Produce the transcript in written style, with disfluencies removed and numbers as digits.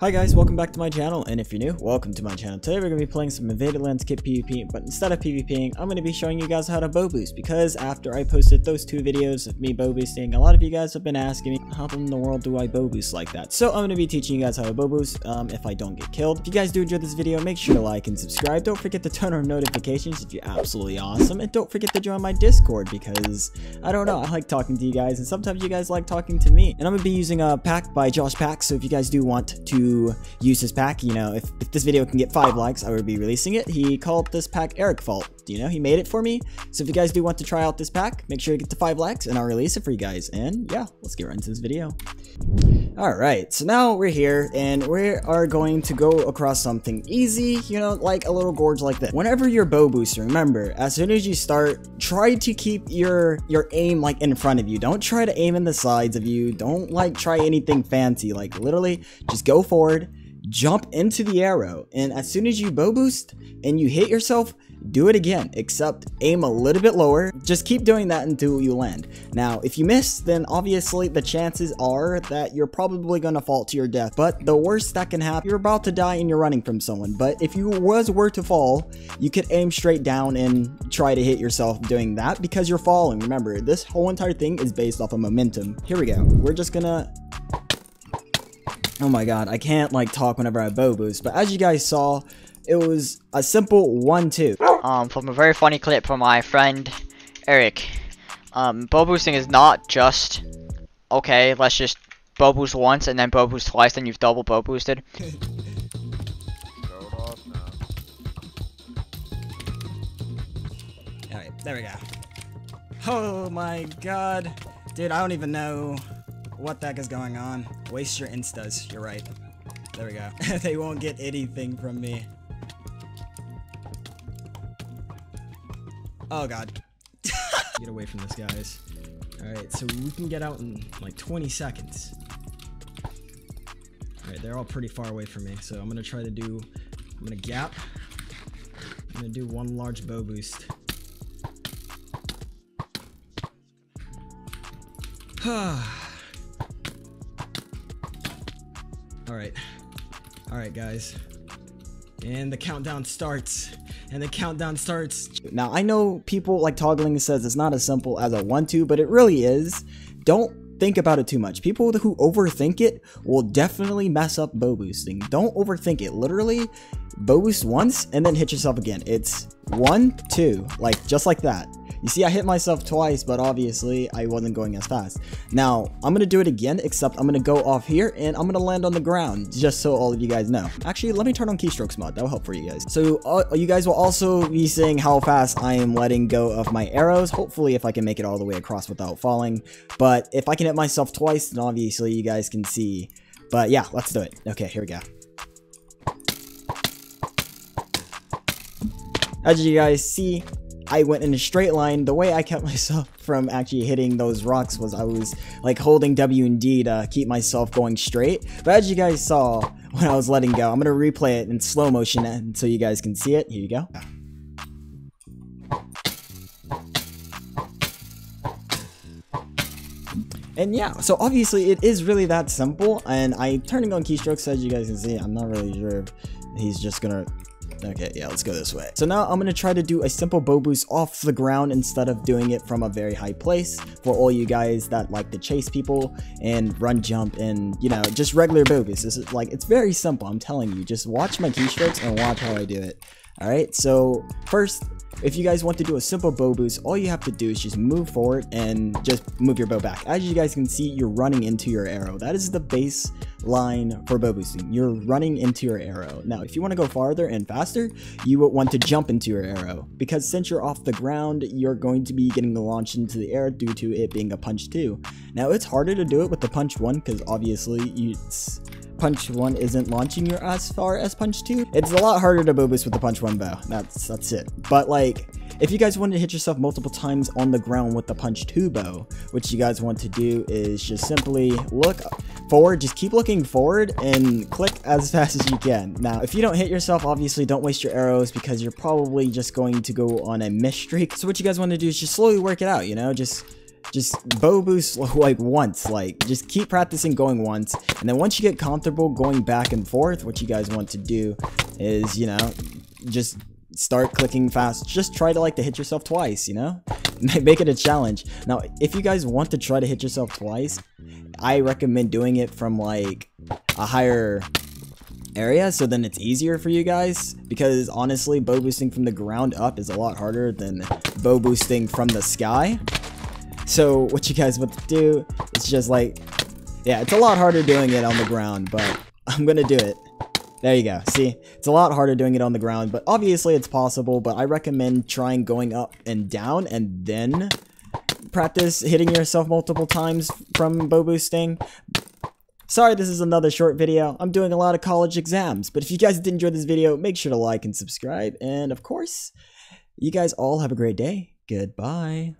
Hi guys, welcome back to my channel, and if you're new, welcome to my channel. Today we're going to be playing some Invadedlands kit PvP, but instead of PvPing, I'm going to be showing you guys how to bow boost, because after I posted those two videos of me bow boosting, a lot of you guys have been asking me, how in the world do I bow boost like that? So I'm going to be teaching you guys how to bow boost if I don't get killed. If you guys do enjoy this video, make sure to like and subscribe. Don't forget to turn on notifications if you're absolutely awesome, and don't forget to join my Discord, because I don't know, I like talking to you guys, and sometimes you guys like talking to me. And I'm going to be using a pack by Josh Packs, so if you guys do want to use his pack, you know, if this video can get 5 likes, I would be releasing it. He called this pack Eric Fault. You know, he made it for me. So if you guys do want to try out this pack, make sure to get to 5 likes and I'll release it for you guys. And yeah, let's get right into this video. All right, so now we're here and we are going to go across something easy, you know, like a little gorge like this. Whenever you're bow boosting, remember, as soon as you start, try to keep your aim like in front of you. Don't try to aim in the sides of you. Don't like try anything fancy. Like literally just go forward, jump into the arrow, and as soon as you bow boost and you hit yourself, do it again, except aim a little bit lower. Just keep doing that until you land. Now, if you miss, then obviously the chances are that you're probably gonna fall to your death, but the worst that can happen, you're about to die and you're running from someone. But if you were to fall, you could aim straight down and try to hit yourself doing that, because you're falling. Remember, this whole entire thing is based off of momentum. Here we go. We're just gonna... Oh my god, I can't like talk whenever I bow boost, but as you guys saw, it was a simple 1-2. From a very funny clip from my friend Eric. Bow boosting is not just, okay, let's just bow boost once and then bow boost twice and you've double bow boosted. Alright, there we go. Oh my god. Dude, I don't even know what the heck is going on. Waste your instas, you're right. There we go. They won't get anything from me. Oh god. Get away from this, guys. Alright, so we can get out in like 20 seconds. Alright, they're all pretty far away from me, so I'm gonna try to do... I'm gonna gap. I'm gonna do one large bow boost. All right, guys, and the countdown starts, and the countdown starts. Now, I know people like Togling says it's not as simple as a 1-2, but it really is. Don't think about it too much. People who overthink it will definitely mess up bow boosting. Don't overthink it. Literally, bow boost once and then hit yourself again. It's 1-2, like just like that. You see, I hit myself twice, but obviously I wasn't going as fast. Now, I'm going to do it again, except I'm going to go off here and I'm going to land on the ground, just so all of you guys know. Actually, let me turn on keystrokes mod. That will help for you guys. So you guys will also be seeing how fast I am letting go of my arrows. Hopefully, if I can make it all the way across without falling. But if I can hit myself twice, then obviously you guys can see. But yeah, let's do it. Okay, here we go. As you guys see, I went in a straight line. The way I kept myself from actually hitting those rocks was I was like holding W and D to keep myself going straight. But as you guys saw when I was letting go, I'm gonna replay it in slow motion so you guys can see it. Here you go. And yeah, so obviously it is really that simple. And I'm turning on keystrokes as you guys can see. I'm not really sure if he's just gonna... Okay, yeah, let's go this way. So now I'm gonna try to do a simple bow boost off the ground instead of doing it from a very high place, for all you guys that like to chase people and run jump and, you know, just regular bow boosts. This is like, it's very simple, I'm telling you. Just watch my keystrokes and watch how I do it. All right, so first, if you guys want to do a simple bow boost, all you have to do is just move forward and just move your bow back. As you guys can see, you're running into your arrow. That is the baseline for bow boosting. You're running into your arrow. Now, if you want to go farther and faster, you would want to jump into your arrow, because since you're off the ground, you're going to be getting launched into the air due to it being a punch 2. Now, it's harder to do it with the punch 1 because obviously it's... Punch 1 isn't launching you as far as Punch 2. It's a lot harder to bow boost with the Punch 1 bow. That's it. But like, if you guys want to hit yourself multiple times on the ground with the Punch 2 bow, what you guys want to do is just simply look forward. Just keep looking forward and click as fast as you can. Now, if you don't hit yourself, obviously don't waste your arrows, because you're probably just going to go on a miss streak. So what you guys want to do is just slowly work it out, you know? Just Just bow boost like once, like just keep practicing going once, and then once you get comfortable going back and forth, what you guys want to do is, you know, just start clicking fast. Just try to like to hit yourself twice, you know, make it a challenge. Now if you guys want to try to hit yourself twice, I recommend doing it from like a higher area, so then it's easier for you guys, because honestly bow boosting from the ground up is a lot harder than bow boosting from the sky. So what you guys want to do is just like, yeah, it's a lot harder doing it on the ground, but I'm gonna do it. There you go. See, it's a lot harder doing it on the ground, but obviously it's possible, but I recommend trying going up and down and then practice hitting yourself multiple times from bow boosting. Sorry, this is another short video. I'm doing a lot of college exams, but if you guys did enjoy this video, make sure to like and subscribe. And of course, you guys all have a great day. Goodbye.